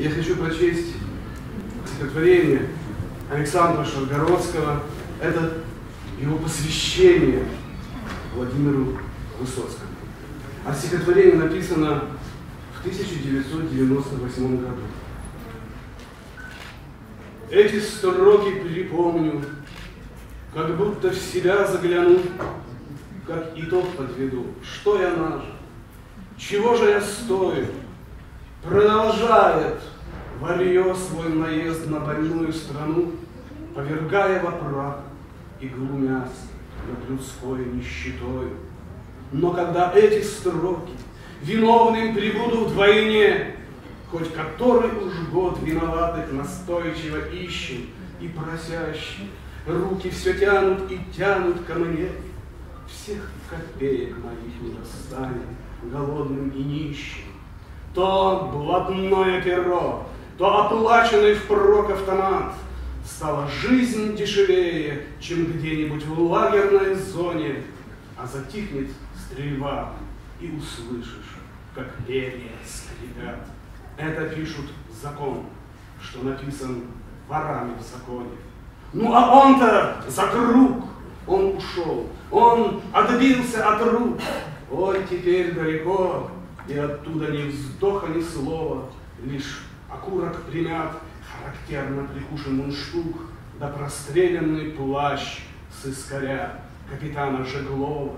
Я хочу прочесть стихотворение Александра Шаргородского. Это его посвящение Владимиру Высоцкому. А стихотворение написано в 1998 году. Эти строки припомню, как будто в себя загляну, как итог подведу. Что я нажил? Чего же я стою? Продолжает варьё свой наезд на больную страну, повергая во прах и глумясь над людской нищетою. Но когда эти строки виновным прибуду вдвойне, хоть который уж год виноватых настойчиво ищем и просящим, руки все тянут и тянут ко мне, всех копеек моих не достанет голодным и нищим. То блатное перо, то оплаченный впрок автомат, стала жизнь дешевее, чем где-нибудь в лагерной зоне, а затихнет стрельба, и услышишь, как перья скрипят. Это пишут закон, что написан ворами в законе. Ну а он-то за круг, он ушел, он отбился от рук, он теперь далеко, и оттуда ни вздоха, ни слова, лишь окурок примят, характерно прикушен мундштук, да простреленный плащ сыскаря капитана Жеглова.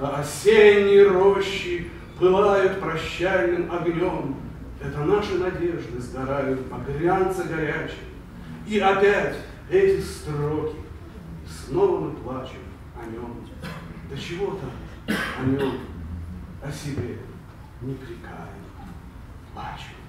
А осенние рощи пылают прощальным огнем, это наши надежды сгорают багрянца горячим. И опять эти строки, и снова мы плачем о нем. Да чего там о нем, о себе непрекаянно плачем.